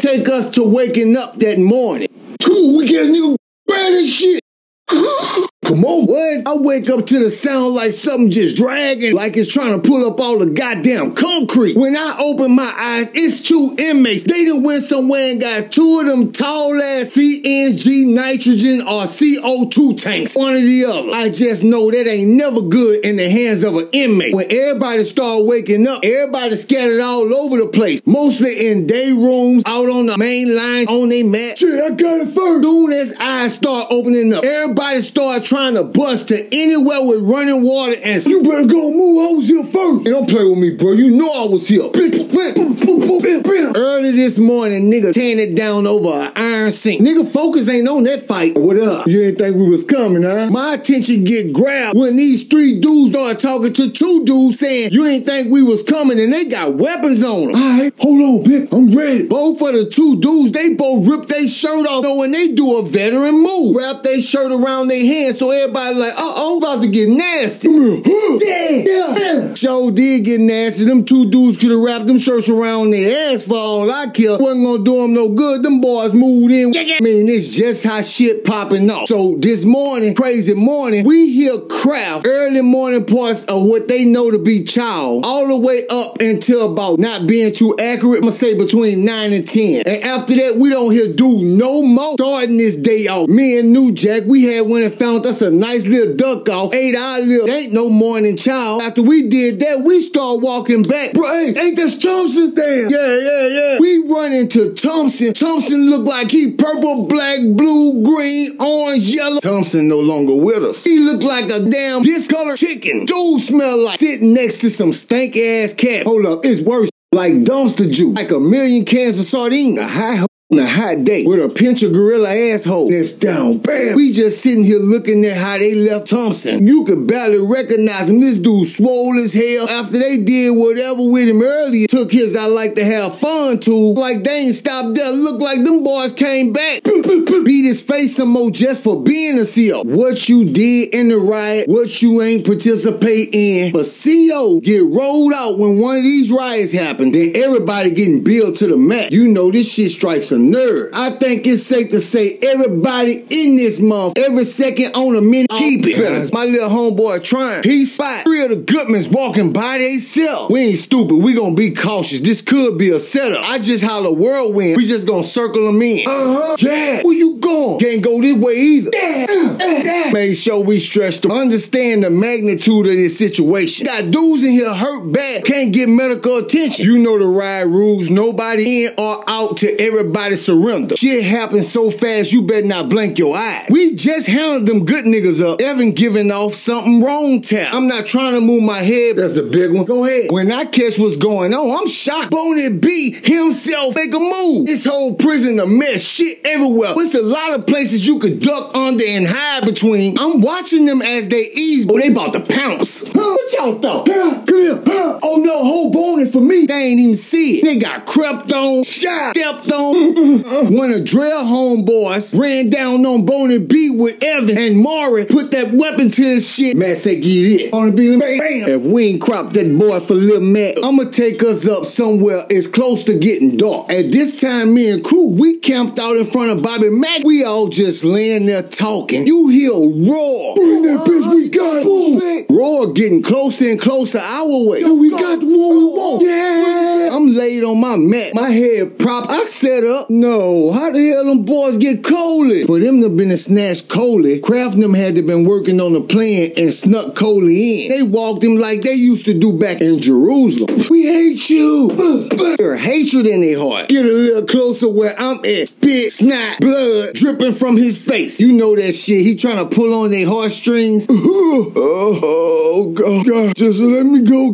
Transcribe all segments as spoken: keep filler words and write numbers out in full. take us to waking up that morning. Cool, we get a nigga brand and shit. Come on, what? I wake up to the sound like something just dragging, like it's trying to pull up all the goddamn concrete. When I open my eyes, it's two inmates. They done went somewhere and got two of them tall-ass C N G nitrogen or C O two tanks. One or the other. I just know that ain't never good in the hands of an inmate. When everybody start waking up, everybody scattered all over the place. Mostly in day rooms, out on the main line, on their mat. Shit, I got it first. Soon as eyes start opening up, everybody start trying to bust to anywhere with running water and you better go move, I was here first. Hey, don't play with me, bro. You know I was here. Early this morning, nigga tan it down over an iron sink. Nigga, focus ain't on that fight. What up? You didn't think we was coming, huh? My attention get grabbed when these three dudes start talking to two dudes saying, you ain't think we was coming, and they got weapons on them. Alright, hold on, bitch. I'm ready. Both of the two dudes, they both rip their shirt off knowing they do a veteran move. Wrap their shirt around their hands so everybody like, uh-oh, about to get nasty. Yeah, yeah. Show did get nasty. Them two dudes could have wrapped them shirts around their ass for all I care. Wasn't gonna do them no good. Them boys moved in. Yeah, yeah. I mean, it's just how shit popping off. So this morning, crazy morning, we hear Kraft early morning parts of what they know to be child, all the way up until about, not being too accurate, I'm gonna say between nine and ten. And after that, we don't hear dude no more. Starting this day off, me and New Jack, we had one and found us a nice little duck off, ate our little, ain't no morning child. After we did that, we start walking back. Bro, hey, ain't this Thompson thing? Yeah, yeah, yeah. We run into Thompson. Thompson look like he purple, black, blue, green, orange, yellow. Thompson no longer with us. He look like a damn discolored chicken. Dude smell like sitting next to some stank ass cat. Hold up, it's worse. Like dumpster juice. Like a million cans of sardine. A high on a hot day with a pinch of gorilla asshole. It's down, bam. We just sitting here looking at how they left Thompson. You could barely recognize him. This dude swole as hell. After they did whatever with him earlier, took his I like to have fun to. Like they ain't stopped there. Look like them boys came back. Beat his face some more just for being a C O. What you did in the riot, what you ain't participate in. But C O get rolled out when one of these riots happen. Then everybody getting billed to the mat. You know this shit strikes a nerd. I think it's safe to say everybody in this month, every second on a minute, keep it. My little homeboy trying. He spot three of the Goodmans walking by themselves. We ain't stupid. We gonna be cautious. This could be a setup. I just holler whirlwind. We just gonna circle them in. Uh-huh. Yeah. Where you going? Can't go this way either. Yeah. Uh, uh, Make sure we stretch them. Understand the magnitude of this situation. Got dudes in here hurt bad. Can't get medical attention. You know the ride rules. Nobody in or out till everybody surrender. Shit happens so fast you better not blink your eyes. We just handled them good niggas up. Evan giving off something wrong tap. I'm not trying to move my head. That's a big one. Go ahead. When I catch what's going on, I'm shocked. Boney B himself make a move. This whole prison a mess. Shit everywhere. There's a lot of places you could duck under and hide between. I'm watching them as they ease. Oh, they about to pounce. Huh? What y'all thought? Huh? Come here. Huh? Oh no, whole Boney for me. They ain't even see it. They got crept on, shot, stepped on. One of Dre homeboys ran down on Boney B with Evan and Maury put that weapon to his shit. Matt said, get it. Boney B, bam. If we ain't crop that boy for Lil Matt, I'ma take us up somewhere it's close to getting dark. At this time, me and crew, we camped out in front of Bobby Mac. We all just laying there talking. You hear a roar. Bring that bitch, we got it. Roar getting closer and closer our way. Yo, we got what we want. Yeah. I'm laid on my mat. My head propped. I set up. No, how the hell them boys get Coley? For them to have been a snatch Coley, Kraft and them had to been working on the plan and snuck Coley in. They walked him like they used to do back in Jerusalem. We hate you. Their hatred in their heart. Get a little closer where I'm at. Spit, snot, blood dripping from his face. You know that shit. He trying to pull on their heartstrings. Oh, God. God, just let me go.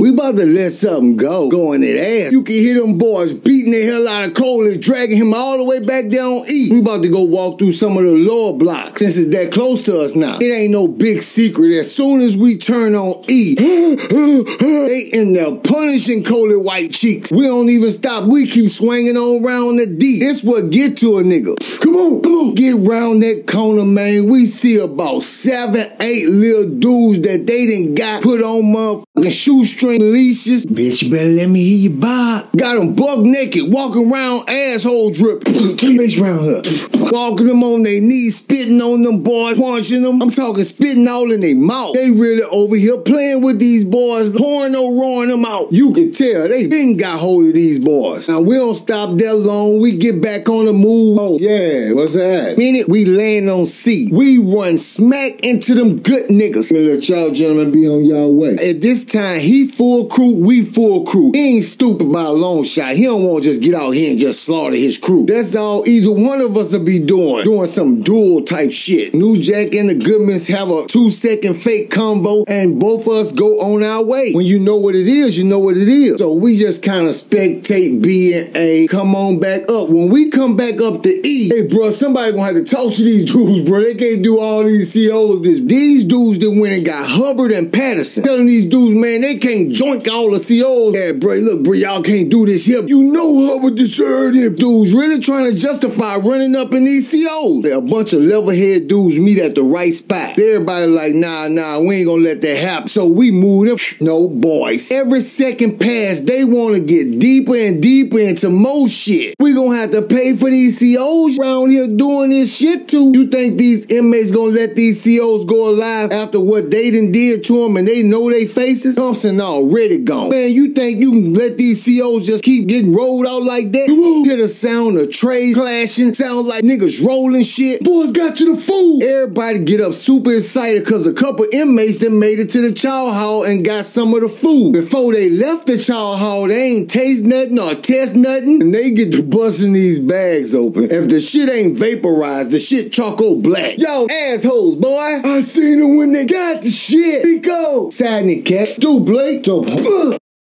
We about to let something go. Going in that ass. You can hear them boys beating the hell out of Coley. Dragging him all the way back down E. We about to go walk through some of the lower blocks since it's that close to us now. It ain't no big secret. As soon as we turn on E, they in there punishing Coley white cheeks. We don't even stop. We keep swinging on round the D. It's what get to a nigga. Come on, come on. Get round that corner, man. We see about seven, eight little dudes that they done got put on motherfuckers. fucking shoestring leashes. Bitch, you better let me hear you bop. Got them buck naked, walking around, asshole drip. Bitch round her. Walking them on their knees, spitting on them boys, punching them. I'm talking spitting all in their mouth. They really over here playing with these boys, pouring or roaring them out. You can tell they been got hold of these boys. Now, we don't stop that long. We get back on the move. Oh, yeah, what's that? Minute we land on C, we run smack into them good niggas. Let let y'all gentlemen be on y'all way. At this time, he full crew, we full crew. He ain't stupid by a long shot. He don't want to just get out here and just slaughter his crew. That's all either one of us will be doing. Doing some duel type shit. New Jack and the Goodmans have a two second fake combo and both of us go on our way. When you know what it is, you know what it is. So we just kind of spectate B and A. Come on back up. When we come back up to E, hey bro, somebody gonna have to talk to these dudes, bro. They can't do all these C Os. This, these dudes that went and got Hubbard and Patterson. Telling these dudes, man, they can't joint all the C Os. Yeah, bro, look, bro, y'all can't do this here. You know Hubbard deserved it. Dudes really trying to justify running up in these C Os. A bunch of level-head dudes meet at the right spot. Everybody like, nah, nah, we ain't gonna let that happen. So we move them. No boys. Every second pass, they want to get deeper and deeper into more shit. We gonna have to pay for these C Os around here doing this shit too. You think these inmates gonna let these C Os go alive after what they done did to them and they know they faces? Thompson already gone. Man, you think you can let these C Os just keep getting rolled out like that? You hear the sound of trays clashing, sound like niggas rolling shit. Boys got you the food. Everybody get up super excited because a couple inmates that made it to the chow hall and got some of the food. Before they left the chow hall, they ain't taste nothing or test nothing, and they get to busting these bags open. If the shit ain't vaporized, the shit charcoal black. Yo, assholes, boy. I seen them when they got the shit. Zico. Signing cat. Dude, Blake. So,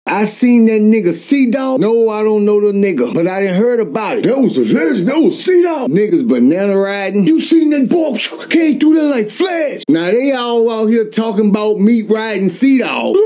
I seen that nigga C-Dawg. No, I don't know the nigga, but I done heard about it. That was a legend. That was C-Dawg. Niggas banana riding. You seen that boy? Can't do that like Flash. Now they all out here talking about meat riding C-Dawg.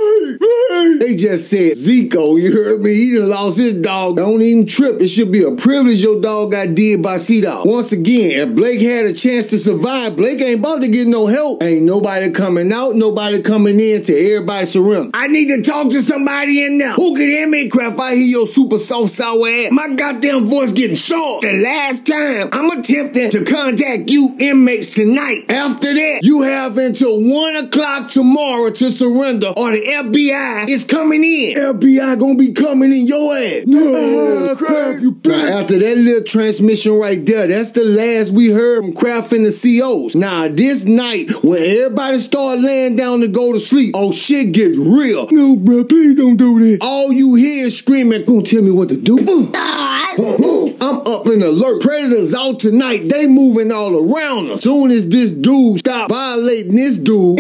They just said Zico, you heard me? He done lost his dog. Don't even trip. It should be a privilege your dog got did by C-Dawg. Once again, if Blake had a chance to survive, Blake ain't about to get no help. Ain't nobody coming out, nobody coming in till everybody surrender. I need to talk to somebody in now. Who can hear me, Kraft? I hear your super soft sour ass. My goddamn voice getting soft. The last time I'm attempting to contact you inmates tonight. After that, you have until one o'clock tomorrow to surrender, or the F B I is coming in. F B I gonna be coming in your ass. No, Kraft, you bitch. After that little transmission right there, that's the last we heard from Kraft and the C Os. Now this night, when everybody start laying down to go to sleep, oh shit gets real. No, bro, please don't do. All you hear is screaming, "Don't tell me what to do." I'm up and alert. Predators out tonight. They moving all around us. Soon as this dude stop violating this dude,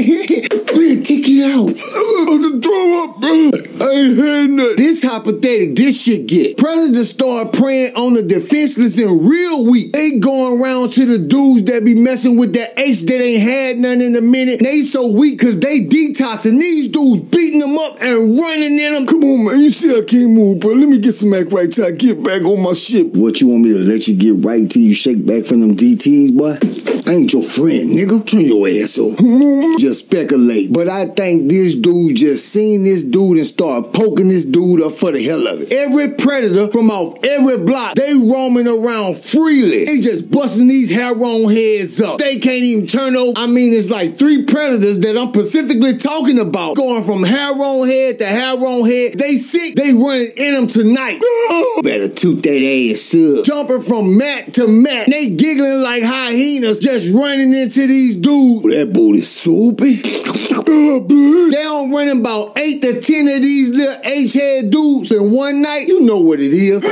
we'll take it out. I'm about to throw up, bro. I ain't had nothing. This hypothetic this shit get. Predators start preying on the defenseless and real weak. They going around to the dudes that be messing with that H that ain't had none in a minute. They so weak because they detoxing. These dudes beating them up and running in them. Come on, man. You see I can't move, bro. Let me get some act right till I get back on my shit. What, you want me to let you get right till you shake back from them D Ts, boy? I ain't your friend, nigga. Turn your ass off. Just speculate. But I think this dude just seen this dude and started poking this dude up for the hell of it. Every predator from off every block, they roaming around freely. They just busting these hair-on heads up. They can't even turn over. I mean, it's like three predators that I'm specifically talking about. Going from hair-on head to hair-on head. They sick. They running in them tonight. Better toot that ass up. Jumping from mat to mat. They giggling like hyenas. Just running into these dudes. Oh, that booty soupy. They don't run about eight to ten of these little H-head dudes in one night. You know what it is.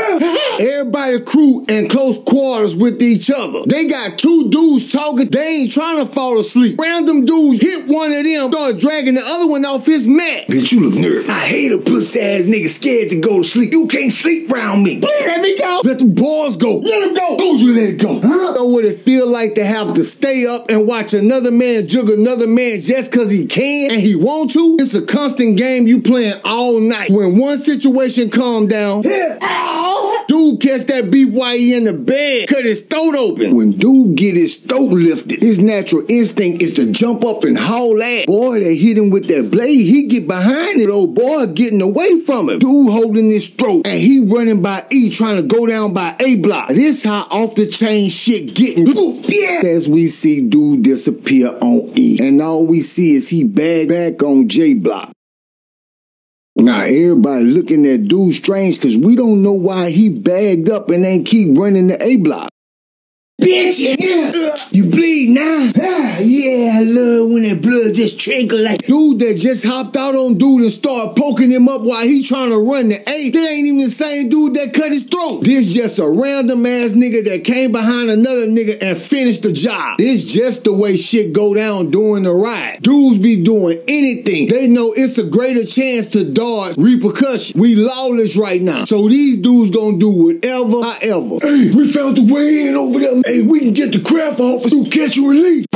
Everybody crew in close quarters with each other. They got two dudes talking. They ain't trying to fall asleep. Random dudes hit one of them, start dragging the other one off his mat. Bitch, you look nervous. I hate a pussy ass nigga scared to go to sleep. You can't sleep around me. Please let me go. Let the balls go. Let them go. Don't you let it go. Huh? Know what it feel like to have to stay up and watch another man juggle another man just cause he can and he want to? It's a constant game you playing all night. When one situation calm down, yeah. Dude dude catch that beat while he in the bed, cut his throat open. When dude get his throat lifted, his natural instinct is to jump up and haul ass. Boy, they hit him with that blade, he get behind it. Old boy getting away from him. Dude holding his throat, and he running by E, trying to go down by A block. This how off the chain shit getting. Yeah. As we see dude disappear on E, and all we see is he bagged back on J block. Now everybody looking at dude strange, cause we don't know why he bagged up and ain't keep running the A block. Bitch, yeah. uh, you bleed now? Ah, yeah, I love when that blood just trickle like. Dude that just hopped out on dude and started poking him up while he trying to run the A. That ain't even the same dude that cut his throat. This just a random ass nigga that came behind another nigga and finished the job. This just the way shit go down during the ride. Dudes be doing anything. They know it's a greater chance to dodge repercussion. We lawless right now. So these dudes gonna do whatever, however. Hey, we found the way in over there, man. We can get the Kraft office to catch and release.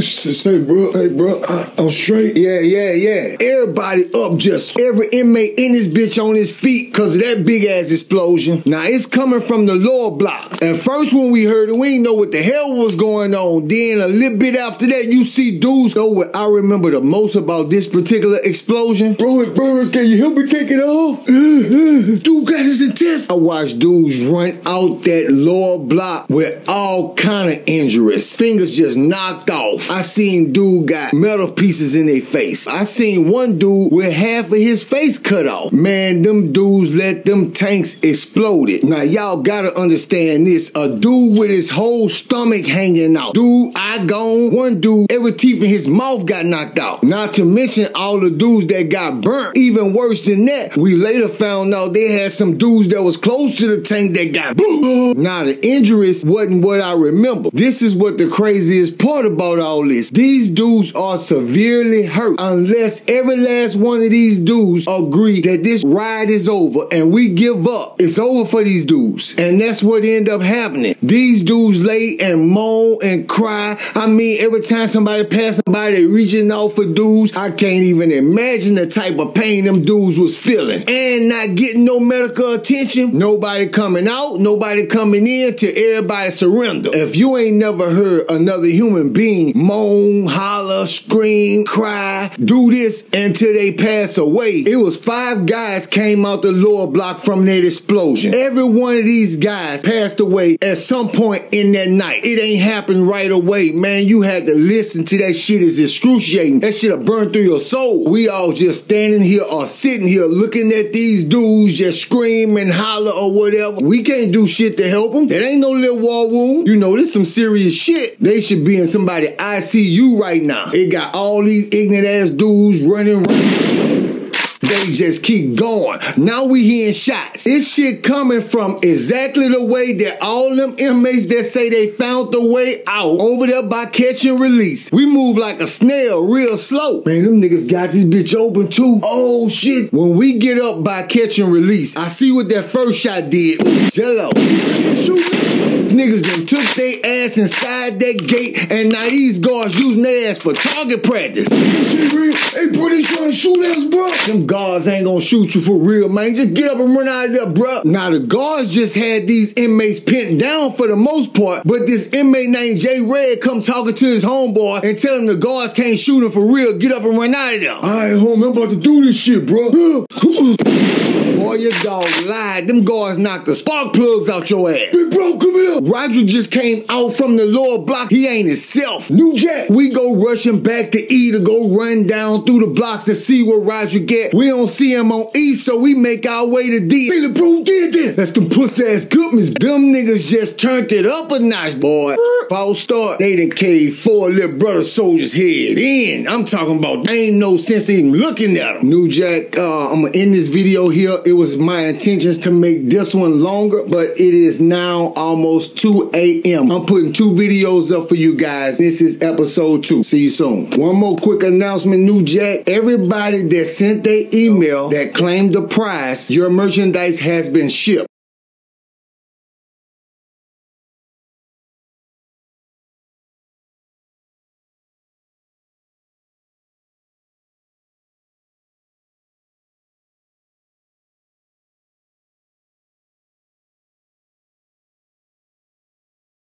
Say, bro, hey, bro, I, I'm straight. Yeah, yeah, yeah. Everybody up, just every inmate in this bitch on his feet because of that big ass explosion. Now, it's coming from the lower blocks. And first, when we heard it, we didn't know what the hell was going on. Then, a little bit after that, you see dudes. Know what I remember the most about this particular explosion? Bro, it burns. Can you help me take it off? Dude got his intestines. I watched dudes run out that lower block with all kind of injuries. Fingers just knocked off. I seen dude got metal pieces in their face. I seen one dude with half of his face cut off. Man, them dudes let them tanks exploded. Now, y'all gotta understand this. A dude with his whole stomach hanging out. Dude, I gone. One dude, every teeth in his mouth got knocked out. Not to mention all the dudes that got burnt. Even worse than that, we later found out they had some dudes that was close to the tank that got boom. Now, the injuries wasn't what I remember. This is what the craziest part about all All this. These dudes are severely hurt unless every last one of these dudes agree that this ride is over and we give up. It's over for these dudes, and that's what end up happening. These dudes lay and moan and cry. I mean, every time somebody passes by, they reaching out for dudes. I can't even imagine the type of pain them dudes was feeling, and not getting no medical attention. Nobody coming out, nobody coming in till everybody surrender. If you ain't never heard another human being moan, holler, scream, cry, do this until they pass away. It was five guys came out the lower block from that explosion. Every one of these guys passed away at some point in that night. It ain't happened right away, man. You had to listen to that shit. It's excruciating. That shit'll burn through your soul. We all just standing here or sitting here looking at these dudes just scream and holler or whatever. We can't do shit to help them. That ain't no little war wound. You know, this some serious shit. They should be in somebody's I see you right now. It got all these ignorant ass dudes running around. They just keep going. Now we hearing shots. This shit coming from exactly the way that all them inmates that say they found the way out over there by catch and release. We move like a snail real slow. Man, them niggas got this bitch open too. Oh shit. When we get up by catch and release, I see what that first shot did. Jello. Shoot. Niggas done took their ass inside that gate, and now these guards using their ass for target practice. Hey, bro, they trying to shoot us, bro. Them guards ain't gonna shoot you for real, man. Just get up and run out of there, bro. Now, the guards just had these inmates pinned down for the most part, but this inmate named J Red come talking to his homeboy and tell him the guards can't shoot him for real. Get up and run out of there. All right, homie, I'm about to do this shit, bro. Boy, your dog lied. Them guards knocked the spark plugs out your ass. Big bro, come here. Roger just came out from the lower block. He ain't himself. New Jack. We go rushing back to E to go run down through the blocks to see what Roger get. We don't see him on E, so we make our way to D. Billy Bro did this. That's them puss-ass Goodmans. Them niggas just turned it up a notch, boy. False start. They done caved four little brother soldiers' head in. I'm talking about there ain't no sense even looking at them. New Jack, uh, I'm gonna end this video here. It was my intentions to make this one longer, but it is now almost two A M I'm putting two videos up for you guys. This is episode two. See you soon. One more quick announcement, New Jack. Everybody that sent their email that claimed the prize, your merchandise has been shipped.